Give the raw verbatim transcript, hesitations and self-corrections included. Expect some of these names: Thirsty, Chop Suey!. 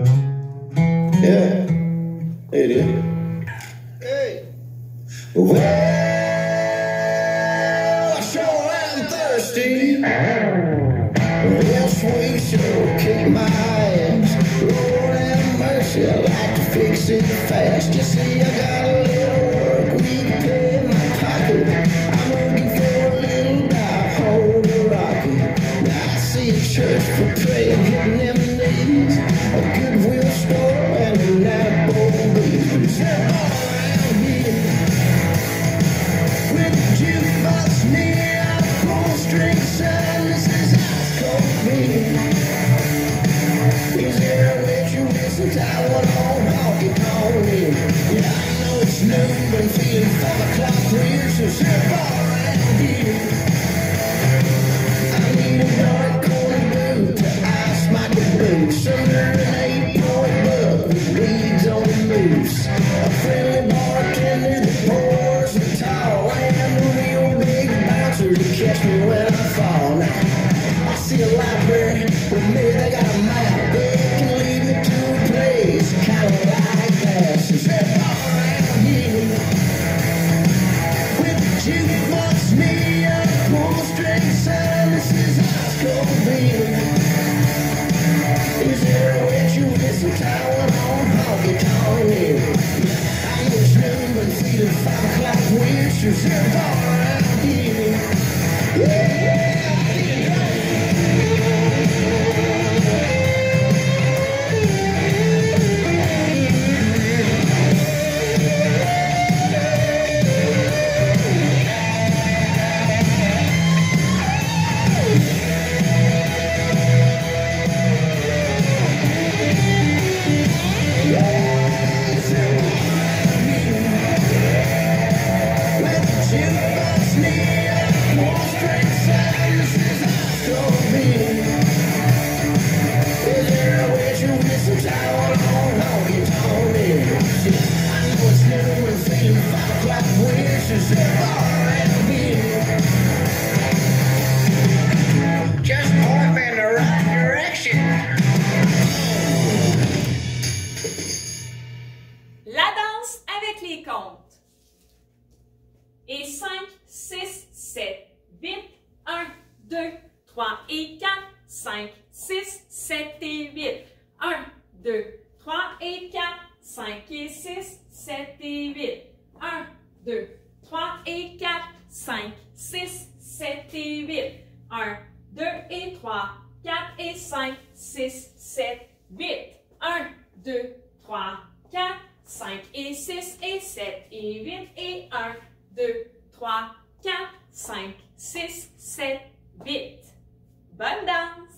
Yeah, it is. Hey. Well, I sure am thirsty. Yes, we sure kick my ass. Lord have mercy, I like to fix it fast. You see, I got a little work week in my pocket. I'm looking for a little dime to rocket. Now I see a church for praying, hitting them knees. A Goodwill store. Been feeling five o'clock for years since you're all around here. I need a dark corner blue to ice my debut. Sooner than eight-point bug with leads on the loose. A friendly bartender that pours the tall, and a real big bouncer to catch me when I fall. Now I see a library, but maybe they got a map. They can lead me to a place kind of like that. You're all right. Just point me in the right direction. La danse avec les comptes. Et cinq, six, sept, huit, un, deux, trois et quatre, cinq, six, sept et huit, un, deux, trois et quatre, cinq et six, sept et huit, un, deux, trois et quatre, cinq, six, sept et huit, un, deux et trois, quatre et cinq, six, sept, huit, un, deux, trois, quatre, cinq et six et sept et huit et un, deux, trois, quatre, cinq, six, sept, huit. Bonne danse!